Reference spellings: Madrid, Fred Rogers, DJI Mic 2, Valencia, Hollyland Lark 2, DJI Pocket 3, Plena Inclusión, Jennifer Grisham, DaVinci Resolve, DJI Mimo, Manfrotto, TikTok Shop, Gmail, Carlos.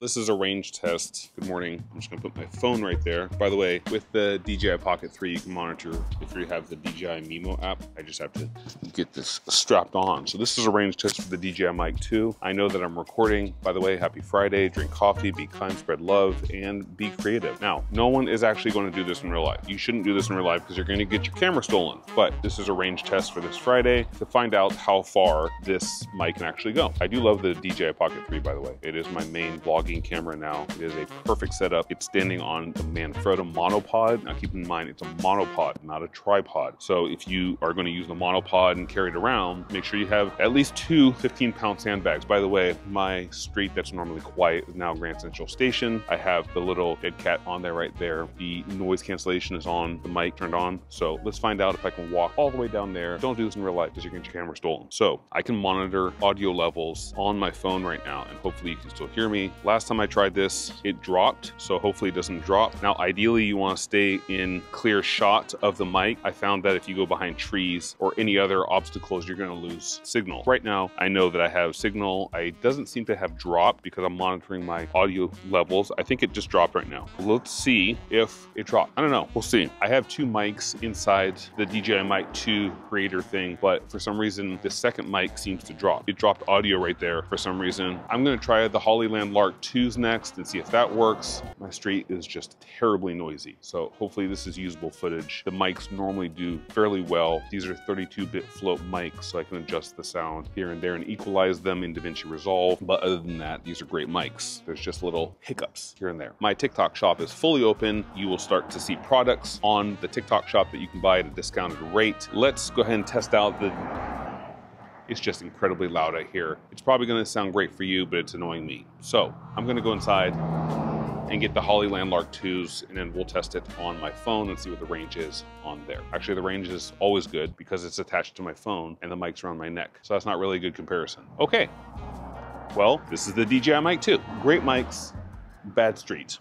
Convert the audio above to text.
This is a range test. Good morning. I'm just gonna put my phone right there. By the way, with the DJI Pocket 3, you can monitor if you have the DJI Mimo app. I just have to get this strapped on. So this is a range test for the DJI Mic 2. I know that I'm recording. By the way, happy Friday. Drink coffee, be kind, spread love, and be creative. Now, no one is actually gonna do this in real life. You shouldn't do this in real life because you're gonna get your camera stolen. But this is a range test for this Friday to find out how far this mic can actually go. I do love the DJI Pocket 3, by the way. It is my main vlog camera now. It is a perfect setup. It's standing on the Manfrotto monopod. Now keep in mind, it's a monopod, not a tripod. So if you are going to use the monopod and carry it around, make sure you have at least two 15-pound sandbags. By the way, my street that's normally quiet is now Grand Central Station. I have the little dead cat on there right there. The noise cancellation is on, the mic turned on. So let's find out if I can walk all the way down there. Don't do this in real life because you can get your camera stolen. So I can monitor audio levels on my phone right now, and hopefully you can still hear me. Last time I tried this, it dropped, so hopefully it doesn't drop. Now, ideally, you want to stay in clear shot of the mic. I found that if you go behind trees or any other obstacles, you're going to lose signal. Right now, I know that I have signal. It doesn't seem to have dropped because I'm monitoring my audio levels. I think it just dropped right now. Let's see if it dropped. I don't know. We'll see. I have two mics inside the DJI Mic 2 creator thing, but for some reason, the second mic seems to drop. It dropped audio right there for some reason. I'm going to try the Hollyland Lark 2's next and see if that works. My street is just terribly noisy, so hopefully this is usable footage. The mics normally do fairly well. These are 32-bit float mics, so I can adjust the sound here and there and equalize them in DaVinci Resolve. But other than that, these are great mics. There's just little hiccups here and there. My TikTok shop is fully open. You will start to see products on the TikTok shop that you can buy at a discounted rate. Let's go ahead and test out the... It's just incredibly loud out here. It's probably gonna sound great for you, but it's annoying me. So I'm gonna go inside and get the Hollyland Lark 2s, and then we'll test it on my phone and see what the range is on there. Actually, the range is always good because it's attached to my phone and the mics are on my neck. So that's not really a good comparison. Okay, well, this is the DJI Mic 2. Great mics, bad street.